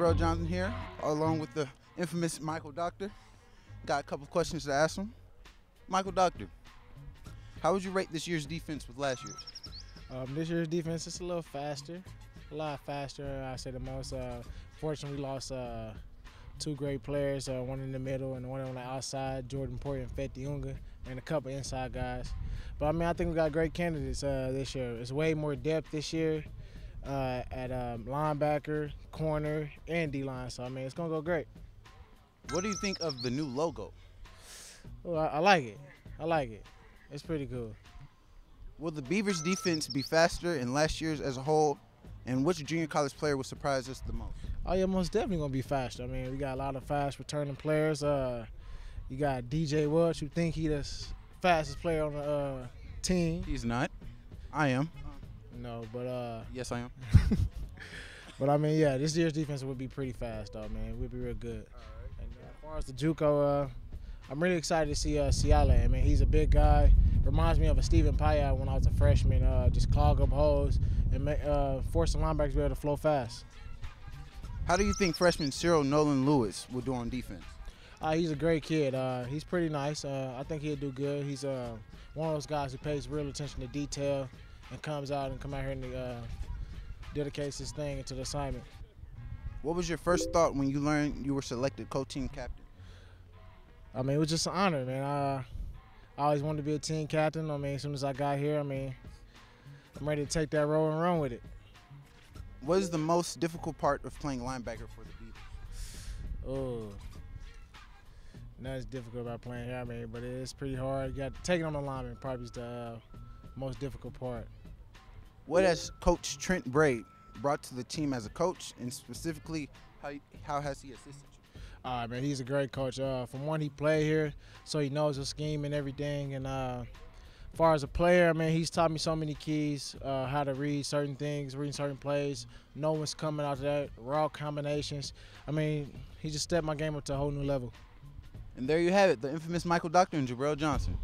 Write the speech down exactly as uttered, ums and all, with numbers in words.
Jabral Johnson here, along with the infamous Michael Doctor. Got a couple questions to ask him. Michael Doctor, how would you rate this year's defense with last year's? Um, this year's defense is a little faster, a lot faster, I say the most. Uh, fortunately, we lost uh, two great players, uh, one in the middle and one on the outside, Jordan Porter and Fetty Unga, and a couple inside guys. But, I mean, I think we got great candidates uh, this year. It's way more depth this year uh, at um, linebacker, corner, and D-line. So, I mean, it's going to go great. What do you think of the new logo? Well, I, I like it. I like it. It's pretty cool. Will the Beavers' defense be faster in last year's as a whole? And which junior college player would surprise us the most? Oh, yeah, most definitely going to be faster. I mean, we got a lot of fast returning players. Uh, you got D J Walsh, who think he the fastest player on the uh, team. He's not. I am. No, but... Uh, yes, I am. But, I mean, yeah, this year's defense would be pretty fast, though, man. We'd be real good. Right. And as far as the JUCO, uh, I'm really excited to see uh, Ciala. I mean, he's a big guy. Reminds me of a Steven Pia when I was a freshman, uh, just clog up holes and make, uh, force the linebackers to be able to flow fast. How do you think freshman Cyril Nolan Lewis will do on defense? Uh, he's a great kid. Uh, he's pretty nice. Uh, I think he'll do good. He's uh, one of those guys who pays real attention to detail and comes out and come out here and uh, dedicates his thing into the assignment. What was your first thought when you learned you were selected co-team captain? I mean, it was just an honor, man. Uh, I always wanted to be a team captain. I mean, as soon as I got here, I mean, I'm ready to take that role and run with it. What is the most difficult part of playing linebacker for the Beavers? Oh, nothing's difficult about playing here, I mean, but it's pretty hard. You got taking on the lineman probably is the uh, most difficult part. What has Coach Trent Bray brought to the team as a coach, and specifically, how, how has he assisted? Uh, man, he's a great coach. Uh, from one, he played here, so he knows the scheme and everything. And uh, as far as a player, man, he's taught me so many keys, uh, how to read certain things, reading certain plays, knowing what's coming out of that, raw combinations. I mean, he just stepped my game up to a whole new level. And there you have it, the infamous Michael Doctor and Jabral Johnson.